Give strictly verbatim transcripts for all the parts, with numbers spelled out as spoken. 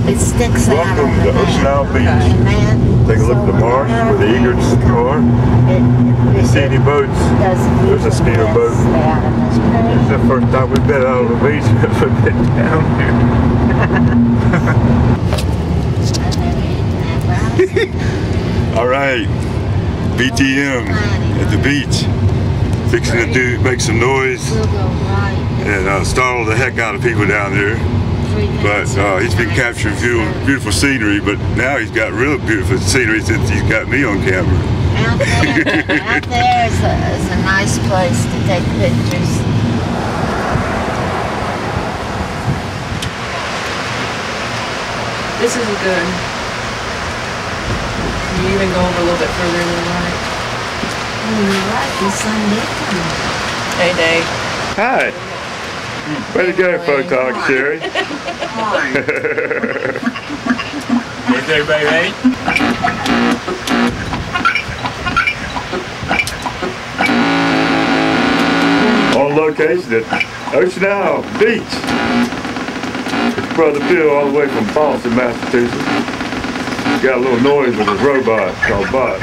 It sticks out. Welcome to Ocean Isle Beach. Take a look at the marsh where the egrets are. You see any boats? There's a steamer boat. It's the first time we've been out on the beach since we've been down here. All right, B T M at the beach. Fixing to do, make some noise and uh, startle the heck out of people down there. But uh, he's been capturing beautiful, beautiful scenery, but now he's got real beautiful scenery since he's got me on camera. Out there, out there is, a, is a nice place to take pictures. This is good. You even go over a little bit further than that. Hey, Dave. Hi. Way to go, Photog Sherry. Hi. Birthday, baby. On location at Ocean Isle Beach. It's Brother Bill all the way from Boston, Massachusetts. He's got a little noise with his robot called Bot.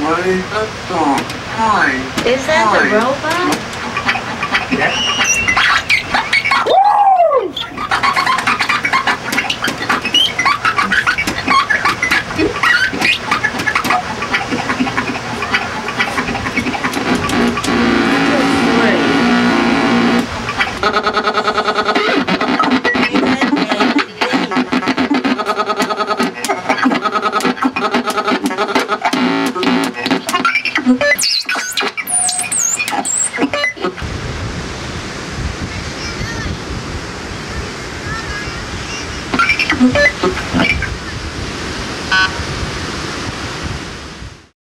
What is that song? Hi. Is that Hi. The robot? Yes. Woo! What?